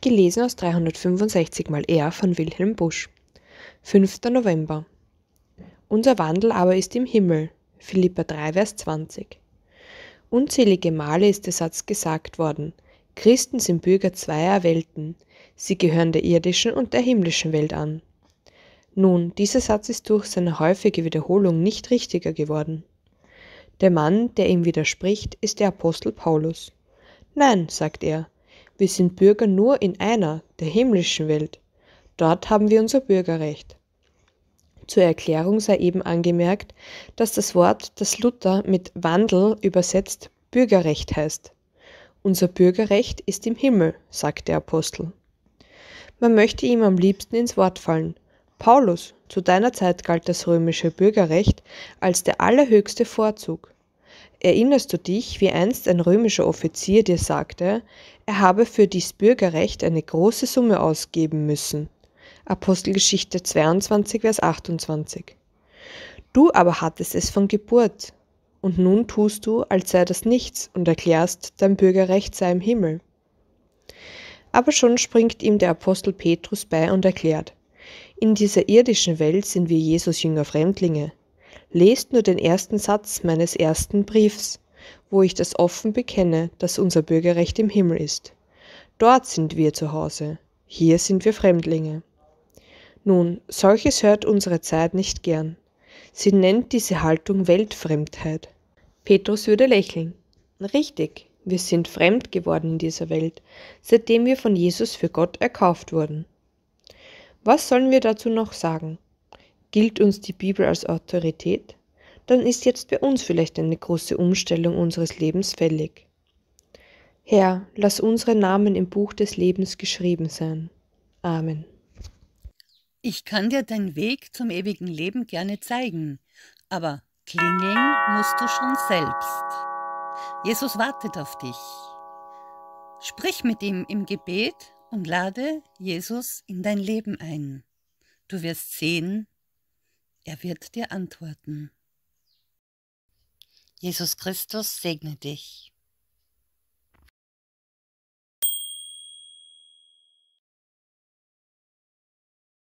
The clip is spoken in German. Gelesen aus 365 mal R von Wilhelm Busch. 5. November. Unser Wandel aber ist im Himmel. Philipper 3, Vers 20. Unzählige Male ist der Satz gesagt worden. Christen sind Bürger zweier Welten. Sie gehören der irdischen und der himmlischen Welt an. Nun, dieser Satz ist durch seine häufige Wiederholung nicht richtiger geworden. Der Mann, der ihm widerspricht, ist der Apostel Paulus. Nein, sagt er, wir sind Bürger nur in einer, der himmlischen Welt. Dort haben wir unser Bürgerrecht. Zur Erklärung sei eben angemerkt, dass das Wort, das Luther mit Wandel übersetzt, Bürgerrecht heißt. Unser Bürgerrecht ist im Himmel, sagt der Apostel. Man möchte ihm am liebsten ins Wort fallen. Paulus, zu deiner Zeit galt das römische Bürgerrecht als der allerhöchste Vorzug. Erinnerst du dich, wie einst ein römischer Offizier dir sagte, er habe für dies Bürgerrecht eine große Summe ausgeben müssen? Apostelgeschichte 22, Vers 28. Du aber hattest es von Geburt, und nun tust du, als sei das nichts, und erklärst, dein Bürgerrecht sei im Himmel. Aber schon springt ihm der Apostel Petrus bei und erklärt, in dieser irdischen Welt sind wir Jesus Jünger Fremdlinge. Lest nur den ersten Satz meines ersten Briefs, wo ich das offen bekenne, dass unser Bürgerrecht im Himmel ist. Dort sind wir zu Hause, hier sind wir Fremdlinge. Nun, solches hört unsere Zeit nicht gern. Sie nennt diese Haltung Weltfremdheit. Petrus würde lächeln. Richtig, wir sind fremd geworden in dieser Welt, seitdem wir von Jesus für Gott erkauft wurden. Was sollen wir dazu noch sagen? Gilt uns die Bibel als Autorität? Dann ist jetzt bei uns vielleicht eine große Umstellung unseres Lebens fällig. Herr, lass unsere Namen im Buch des Lebens geschrieben sein. Amen. Ich kann dir deinen Weg zum ewigen Leben gerne zeigen, aber klingeln musst du schon selbst. Jesus wartet auf dich. Sprich mit ihm im Gebet und lade Jesus in dein Leben ein. Du wirst sehen, er wird dir antworten. Jesus Christus segne dich.